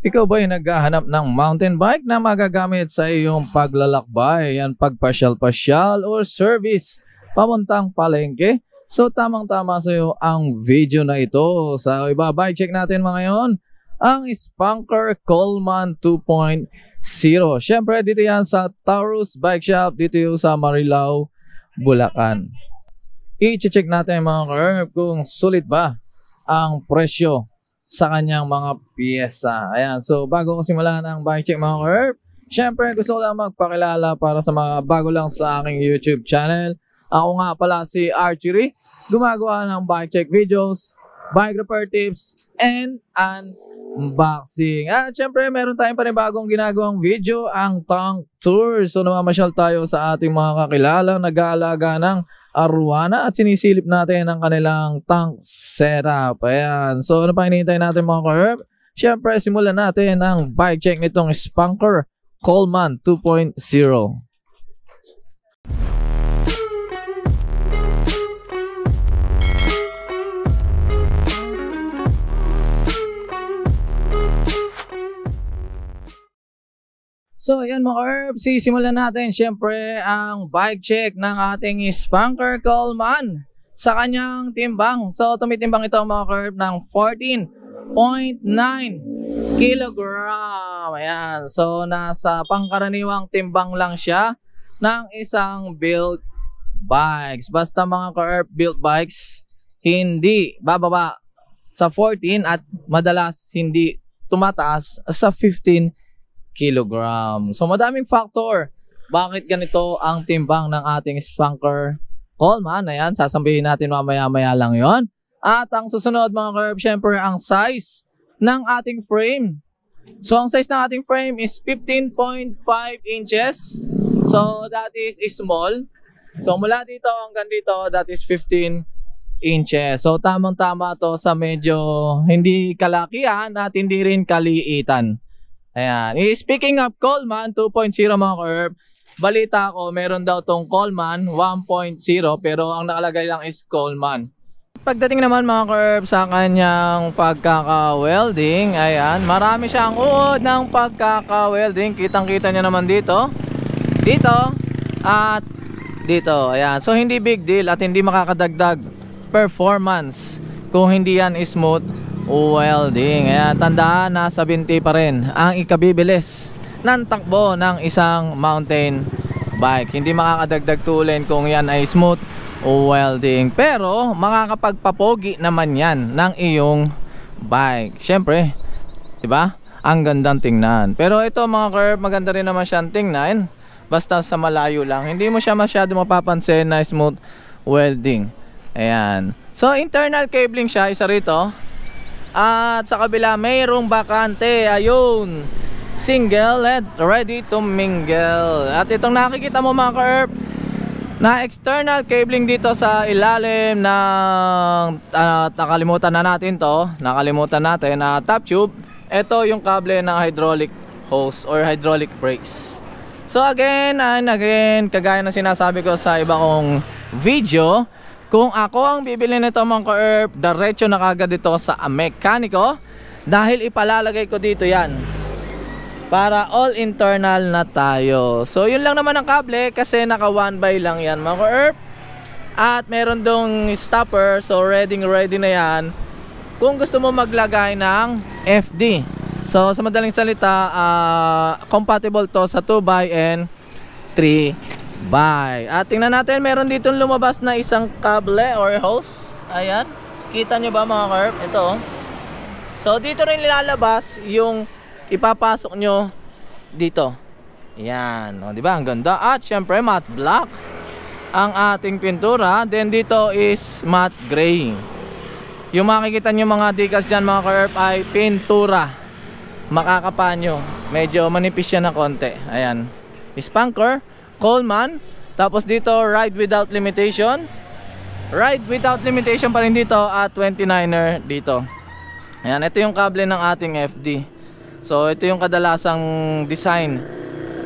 Ikaw ba yung naghahanap ng mountain bike na magagamit sa iyong paglalakbay, yan pagpasyal-pasyal or service pamuntang palengke? So tamang-tama sa iyo ang video na ito. Sa ibabay, check natin mga yon ang Spanker Coleman 2.0. Siyempre dito yan sa Taurus Bike Shop, dito yung sa Marilao, Bulacan. I-check natin mga curve kung sulit ba ang presyo sa kanyang mga piyesa. Ayan, so bago ko simulan ang bike check mga ka-herb, syempre gusto ko lang magpakilala para sa mga bago lang sa aking YouTube channel. Ako nga pala si Archie, gumagawa ng bike check videos, bike repair tips, and unboxing. At syempre meron tayong panibagong ginagawang video, ang Tunk Tour. So namamasyal tayo sa ating mga kakilala, nag-aalaga ng arwana at sinisilip natin ang kanilang tank setup. Ayan. So, ano pa hinihintay natin mga ka-herb? Siyempre, simulan natin ang bike check nitong Spanker Coleman 2.0. So, ayan mga ka-herb, sisimulan natin siyempre ang bike check ng ating Spanker Coleman sa kanyang timbang. So, tumitimbang ito mga ka-herb ng 14.9 kilogram. Ayan. So, nasa pangkaraniwang timbang lang siya ng isang built bikes. Basta mga ka-herb, built bikes, hindi bababa sa 14 at madalas hindi tumataas sa 15 kilogram. So madaming factor bakit ganito ang timbang ng ating Spanker Coleman. Ayan, sasambihin natin mamaya-maya lang yon. At ang susunod mga ka-herb, syempre ang size ng ating frame. So ang size ng ating frame is 15.5 inches. So that is small. So mula dito hanggang dito, that is 15 inches. So tamang-tama to sa medyo hindi kalakihan at hindi rin kaliitan. Ayan. Speaking of Coleman 2.0 mga ka-herb, balita ko meron daw tong Coleman 1.0 pero ang nakalagay lang is Coleman. Pagdating naman mga ka-herb sa kanyang pagkaka-welding, ayan, marami siyang uod ng pagkaka-welding. Kitang-kita niya naman dito, dito, at dito. Ayan. So hindi big deal at hindi makakadagdag performance kung hindi yan smooth welding. Ayan, tandaan na sa 20 pa rin ang ikabibilis ng takbo ng isang mountain bike. Hindi makakadagdag tulin kung yan ay smooth welding. Pero makakapagpapogi naman yan ng iyong bike. Siyempre, diba? Ang gandang tingnan. Pero ito mga curve, maganda rin naman siyang tingnan. Basta sa malayo lang. Hindi mo siya masyado mapapansin na smooth welding. Ayan. So internal cabling siya, isa rito. At sa kabila mayroong bakante. Ayun, single LED, ready to mingle. At itong nakikita mo mga ka-herb na external cabling dito sa ilalim ng nakalimutan na natin to. Nakalimutan natin na top tube. Ito yung kable ng hydraulic hose or hydraulic brakes. So again and again, kagaya na sinasabi ko sa iba kong video, kung ako ang bibili nito mga ka-herb, diretso na kagad dito sa mekaniko dahil ipalalagay ko dito yan para all internal na tayo. So yun lang naman ang kable kasi naka 1x lang yan mga ka-herb. At meron dong stopper, so ready na yan kung gusto mo maglagay ng FD. So sa madaling salita, compatible to sa 2x and 3x. At tingnan natin, meron dito lumabas na isang kable or hose. Ayan, kita nyo ba mga ka-herb? Ito. So dito rin nilalabas yung ipapasok nyo dito. Ayan, o, diba? Ang ganda. At syempre matte black ang ating pintura. Then dito is matte gray. Yung makikita nyo mga decals dyan mga ka-herb ay pintura. Makakapanyo. Medyo manipis yan na konti. Ayan, Spanker Coleman. Tapos dito, ride without limitation. Ride without limitation pa rin dito at 29er dito. Ayan, ito yung kable ng ating FD. So, ito yung kadalasang design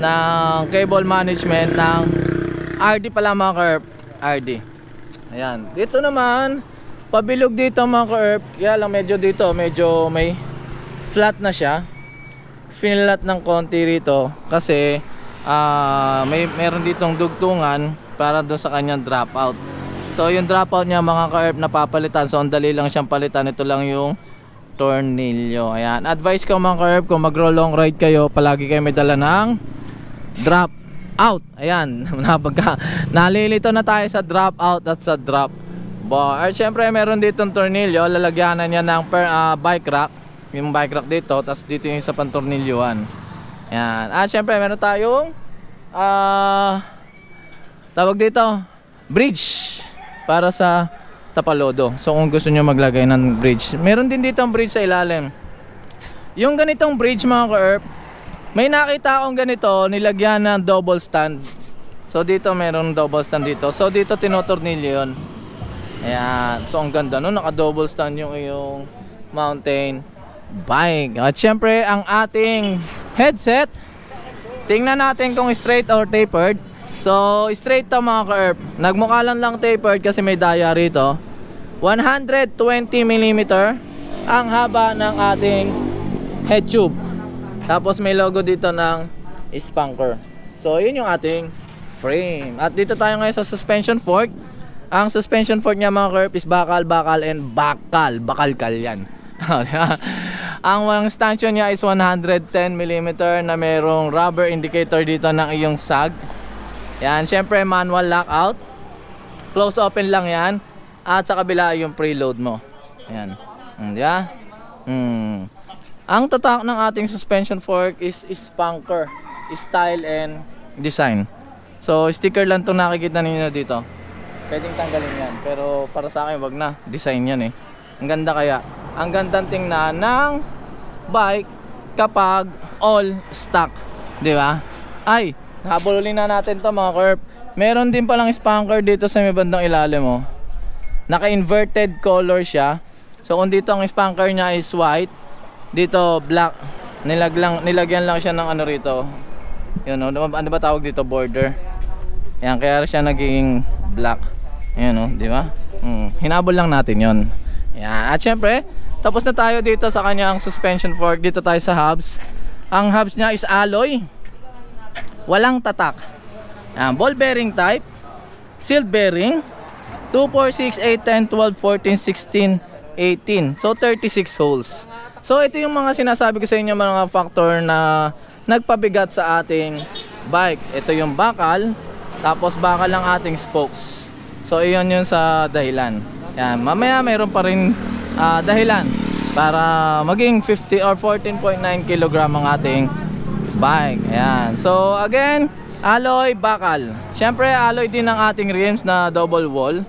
ng cable management ng RD pala mga ka-herb. RD. Ayan. Dito naman, pabilog dito mga ka-herb. Kaya lang medyo dito, medyo may flat na siya. finilat ng konti rito kasi meron ditong dugtungan para doon sa kanyang dropout. So yung dropout niya mga ka-erp napapalitan. So ang dali lang siyang palitan. Ito lang yung tornilyo. Ayan. Advice ko mga ka-erp, kung magro long ride kayo, palagi kayo may dala ng dropout. Ayan. Nalilito na tayo sa dropout at sa drop bar. Siyempre meron ditong tornilyo. Lalagyanan niya ng bike rack. Yung bike rack dito. Tapos dito yung isa pang tornilyoan. Ayan. At syempre meron tayong tawag dito, bridge para sa tapalodo. So kung gusto nyo maglagay ng bridge, meron din dito ang bridge sa ilalim. Yung ganitong bridge mga ka-erp, may nakita akong ganito, nilagyan ng double stand. So dito meron double stand dito. So dito tinotornilyo yun. Ayan. So ang ganda no, naka double stand yung iyong mountain bike. At syempre ang ating headset, tingnan natin kung straight or tapered. So straight to mga ka-erp. Nagmukalan lang tapered kasi may daya rito. 120mm ang haba ng ating head tube. Tapos may logo dito ng Spanker. So yun yung ating frame. At dito tayo ngayon sa suspension fork. Ang suspension fork niya mga ka-erp is bakal, bakal, and bakal. Bakal-kal yan. Ang stanchion niya is 110mm na merong rubber indicator dito ng iyong sag. Yan, syempre manual lockout. Close open lang yan. At sa kabila yung preload mo. Yan. Yeah. Ang tatak ng ating suspension fork is Spanker style and design. So sticker lang itong nakikita ninyo dito. Pwedeng tanggalin yan. Pero para sa akin wag na. Design yan eh. Ang ganda kaya. Ang gandang tingnan ng bike kapag all stock, di ba? Ay, habulin na natin to mga ka-erp. Meron din palang Spanker dito sa may bandang ilalim mo. Naka-inverted color siya. So kung dito ang Spanker niya is white, dito black. Nilagyan lang siya ng ano rito. Yun o, ano ba tawag dito? Border. Yan, kaya siya naging black. Yan o, di ba? Hinabol lang natin yon. Yan. At syempre, tapos na tayo dito sa kanyang suspension fork. Dito tayo sa hubs. Ang hubs niya is alloy. Walang tatak. Yan. Ball bearing type. Sealed bearing. 2, 4, 6, 8, 10, 12, 14, 16, 18. So 36 holes. So ito yung mga sinasabi ko sa inyo, mga factor na nagpabigat sa ating bike. Ito yung bakal. Tapos bakal ang ating spokes. So iyon yun sa dahilan. Yan. Mamaya mayroon pa rin dahilan para maging 50 or 14.9 kg ang ating bike. Ayan. So again, alloy bakal. Siyempre alloy din ang ating rims na double wall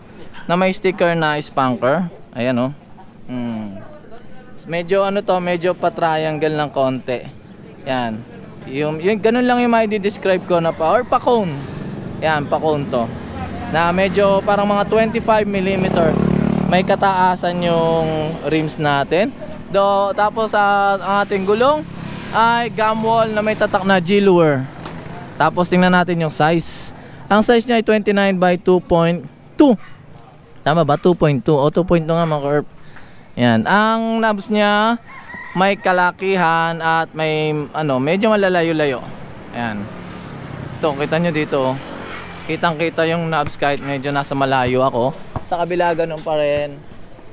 na may sticker na Spanker. Ayan o. Medyo ano to, medyo pa-triangle ng konti. Ayan. Yung ganun lang yung ma-describe ko na pa. Or pa-cone. Ayan, pa-cone to. Na medyo parang mga 25mm. May kataasan yung rims natin. Tapos ang ating gulong ay gamwall na may tatak na G-Lure. Tapos tingnan natin yung size. Ang size niya ay 29 by 2.2. Tama ba? 2.2 o 2.2 nga mga ka-erp. Yan. Ang knobs niya may kalakihan at may ano, medyo malalayo-layo. Ayan. Ito, kita nyo dito. Kitang kita yung knobs kahit medyo nasa malayo ako. Sa kabila ganun pa rin.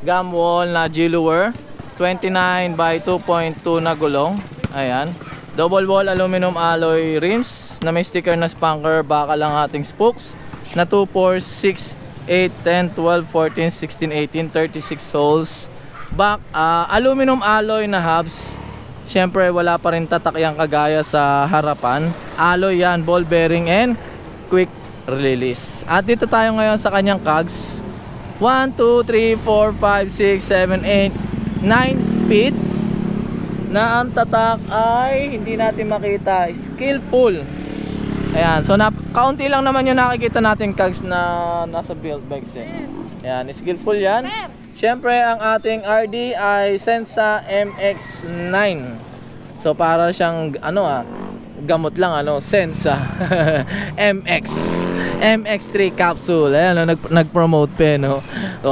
Gum wall na G-Lure, 29 by 2.2 na gulong. Ayan. Double wall aluminum alloy rims na may sticker na Spanker. Baka lang ating spokes na 2, 4, 6, 8, 10, 12, 14, 16, 18, 36 holes. Aluminum alloy na hubs. Siyempre wala pa rin tatakyan kagaya sa harapan. Alloy yan, ball bearing and quick release. At dito tayo ngayon sa kanyang cogs. 1, 2, 3, 4, 5, 6, 7, 8, 9 speed na ang tatak ay hindi natin makita. Skillful. Ayan. So kaunti lang naman yung nakikita natin cogs na nasa build bikes eh. Ayan. Skillful yan. Siyempre ang ating RD ay Sensah MX9. So para siyang ano gamot lang ano. Sensah MX3 capsule. Ayan, nag-promote pa, no?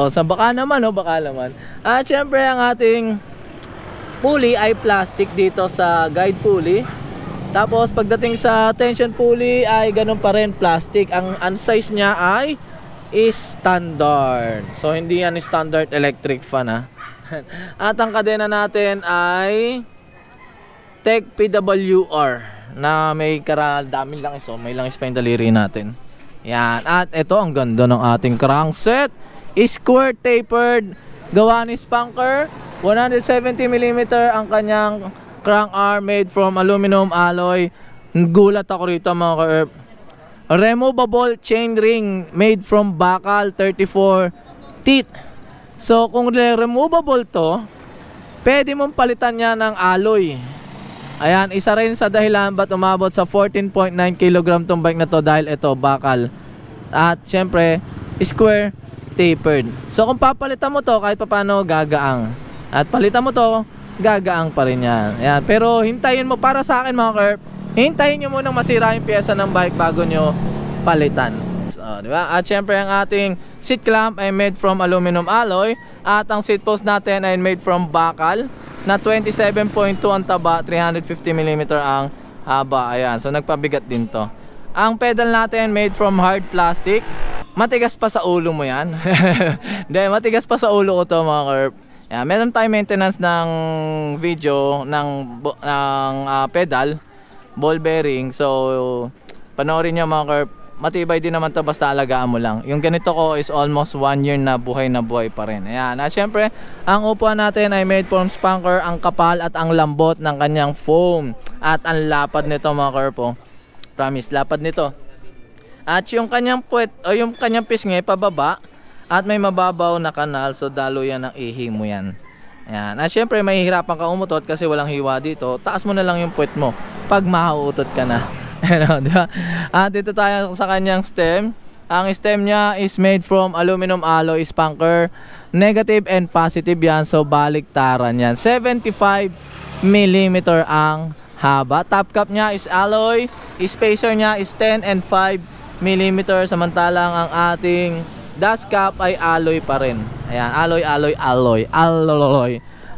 So, baka naman, no? Baka naman. At syempre, ang ating pulley ay plastic dito sa guide pulley. Tapos pagdating sa tension pulley ay ganun pa rin, plastic. Ang size niya ay standard. So hindi yan standard electric fan ha. At ang kadena natin ay Tech PWR na may daming lang iso, may langis pa yung daliri natin. Yan. At ito ang ganda ng ating crankset. Square tapered, gawa ni Spanker. 170mm ang kanyang crank arm, made from aluminum alloy. Gulat ako rito mga ka-erp. Removable chain ring made from bakal, 34 teeth. So kung removable to, pwede mong palitan niya ng alloy. Ayan, isa rin sa dahilan ba't umabot sa 14.9 kilogram tong bike na to, dahil ito bakal. At syempre, square tapered. So kung papalitan mo to, kahit papano gagaang. At palitan mo to, gagaang pa rin yan. Ayan, pero hintayin mo, para sa akin mga ka-erp, hintayin nyo munang masira yung pyesa ng bike bago nyo palitan. So, diba? At syempre, ang ating seat clamp ay made from aluminum alloy. At ang seat post natin ay made from bakal na 27.2 ang taba, 350mm ang haba. Ayan, so nagpabigat din to. Ang pedal natin made from hard plastic. Matigas pa sa ulo mo yan. Dahil matigas pa sa ulo ko to mga ka-erp. Ayan, meron tayong maintenance ng video ng pedal, ball bearing. So panoorin nyo mga ka-erp, matibay din naman to basta alagaan mo lang. Yung ganito ko is almost 1 year na buhay pa rin. Ayan. At syempre, ang upuan natin ay made from Spanker. Ang kapal at ang lambot ng kanyang foam. At ang lapad nito mga ka-erp. Promise, lapad nito. At yung kanyang pisngi pababa. At may mababaw na kanal. So daluyan ang ihi mo yan. Ayan. At syempre, mahihirapan ka umutot kasi walang hiwa dito. Taas mo na lang yung puwet mo pag mauutot ka na. At dito tayo sa kanyang stem. Ang stem niya is made from aluminum alloy, Spanker. Negative and positive yan. So baliktaran yan, 75mm ang haba. Top cap niya is alloy. Spacer niya is 10 and 5mm. Samantalang ang ating dash cap ay alloy pa rin. Ayan, alloy.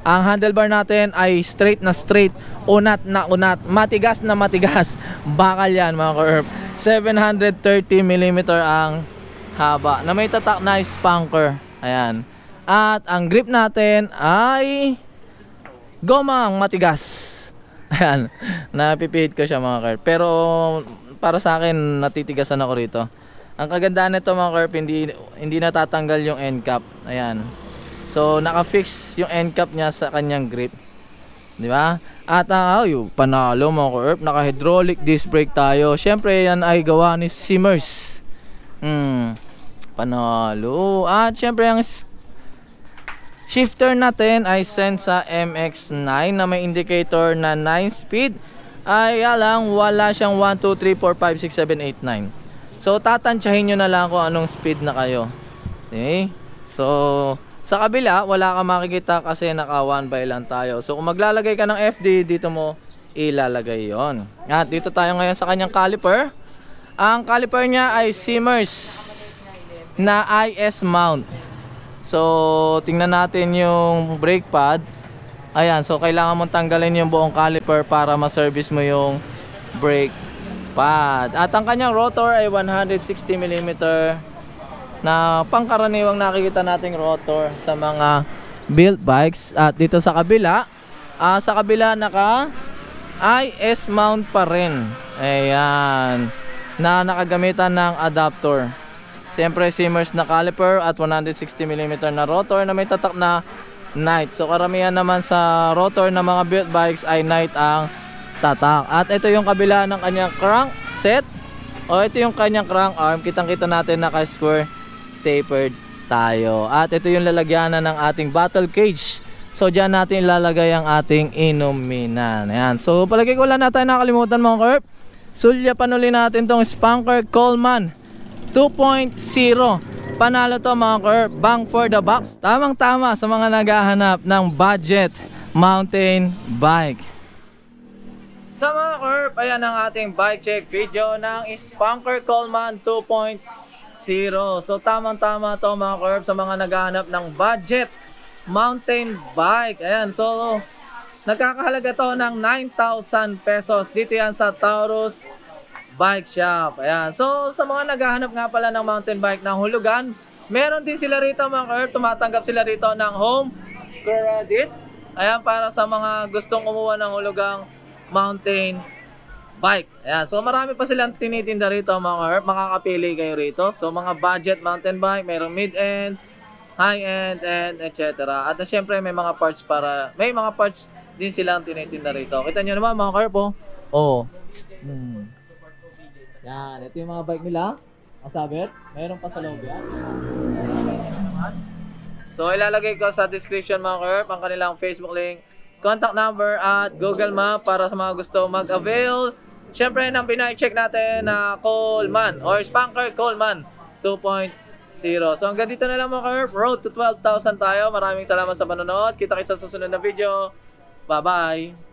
Ang handlebar natin ay straight na straight, unat na unat, matigas na matigas. Bakal yan mga ka-erp. 730mm ang haba na may tatak na Spanker. Ayan. At ang grip natin ay gomang matigas. Ayan. Napipihit ko siya mga ka-erp. Pero para sa akin, natitigasan ako rito. Ang kagandaan nito mga ka-erp, hindi natatanggal yung end cap. Ayan. So naka-fix yung end cap niya sa kanyang grip. 'Di ba? At panalo mga ka-erp, naka-hydraulic disc brake tayo. Syempre yan ay gawa ni Simmers. Panalo. At syempre ang shifter natin ay Sensah MX9 na may indicator na 9 speed. Ay lang, wala siyang 1 2 3 4 5 6 7 8 9. So tatantyahin niyo na lang kung anong speed na kayo. Okay? So sa kabila, wala ka makikita kasi naka 1x lang tayo. So kung maglalagay ka ng FD, dito mo ilalagay yon. At dito tayo ngayon sa kanyang caliper. Ang caliper niya ay Simmers na IS mount. So tingnan natin yung brake pad. Ayan, so kailangan mong tanggalin yung buong caliper para ma-service mo yung brake pad. At ang kanyang rotor ay 160mm. Na pangkaraniwang nakikita nating rotor sa mga built bikes. At dito sa kabila, naka IS mount pa rin. Ayan, na nakagamitan ng adapter. Siyempre Simmers na caliper at 160mm na rotor na may tatak na Knight. So karamihan naman sa rotor ng mga built bikes ay Knight ang tatak. At ito yung kabila ng kanyang crank set. O ito yung kanyang crank arm. Kitang kita natin naka square tapered tayo. At ito yung lalagyanan ng ating battle cage. So dyan natin ilalagay ang ating inuminan. Ayan. So palagi ko wala na tayo nakalimutan mga ka-erp. Sulyapan uli natin tong Spanker Coleman 2.0. Panalo to mga ka-erp. Bang for the bucks. Tamang tama sa mga naghahanap ng budget mountain bike. Sa mga ka-erp, ayan ang ating bike check video ng Spanker Coleman 2.0. So tamang-tama to mga ka-erp sa mga naghahanap ng budget mountain bike. Ayan, so Nagkakahalaga to ng 9,000 pesos. Dito yan sa Taurus Bike Shop. Ayan. So, sa mga naghahanap nga pala ng mountain bike ng hulugan, meron din sila rito mga ka-herb. Tumatanggap sila rito ng home credit. Ayan, para sa mga gustong kumuha ng hulugang mountain bike. Ayan. So, marami pa silang tinitinda rito mga ka-herb. Makakapili kayo rito. So, mga budget mountain bike, mayroong mid-ends, high-end, and etc. At syempre, may mga parts para, may mga parts din silang tinitinda rito. Kita nyo naman mga ka-herb, oh. Oo. Oh. Hmm. Yan. Ito yung mga bike nila. Masabit. Mayroon pa sa loob yan. So, ilalagay ko sa description mga ka-herb ang kanilang Facebook link, contact number, at Google Map para sa mga gusto mag-avail. Syempre, nang pinai-check natin na Coleman or Spanker Coleman 2.0. So hanggang dito na lang mga ka-herb. Road to 12,000 tayo. Maraming salamat sa panonood. Kita-kits sa susunod na video. Bye-bye!